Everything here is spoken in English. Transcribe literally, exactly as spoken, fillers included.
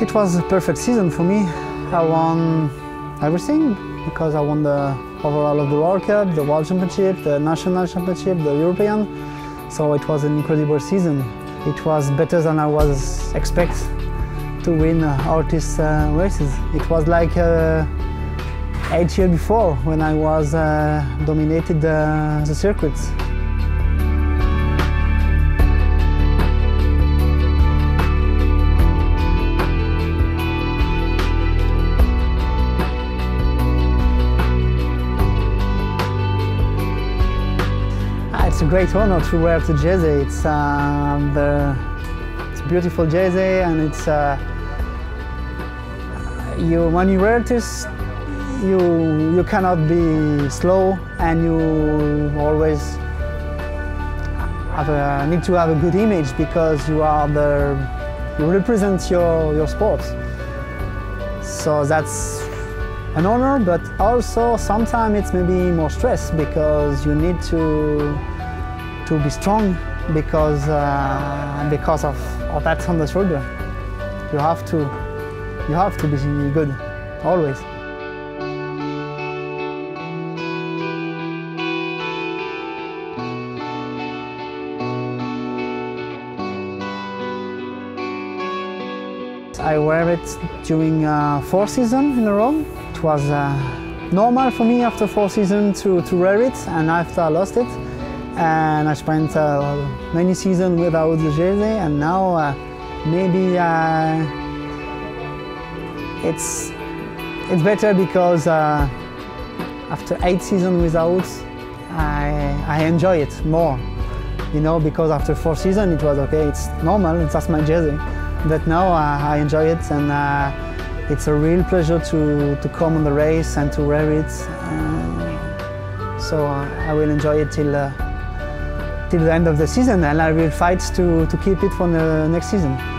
It was a perfect season for me. I won everything because I won the overall of the World Cup, the World Championship, the National Championship, the European. So it was an incredible season. It was better than I was expecting to win all these uh, races. It was like uh, eight years before when I was uh, dominated uh, the circuits. It's a great honor to wear the jersey. It's, uh, the, it's a beautiful jersey, and it's uh, you when you wear this, you you cannot be slow, and you always have a, need to have a good image because you are the you represent your your sport. So that's an honor, but also sometimes it's maybe more stress because you need to. to be strong because uh, because of, of that on the shoulder. You have to you have to be good always. I wear it during uh, four seasons in a row. It was uh, normal for me after four seasons to, to wear it, and after I lost it. And I spent uh, many seasons without the jersey, and now uh, maybe uh, it's it's better because uh, after eight seasons without, I I enjoy it more, you know. Because after four seasons it was okay, it's normal, it's just my jersey, but now uh, I enjoy it, and uh, it's a real pleasure to to come on the race and to wear it. Uh, so uh, I will enjoy it till. Uh, till the end of the season, and I will fight to, to keep it for the next season.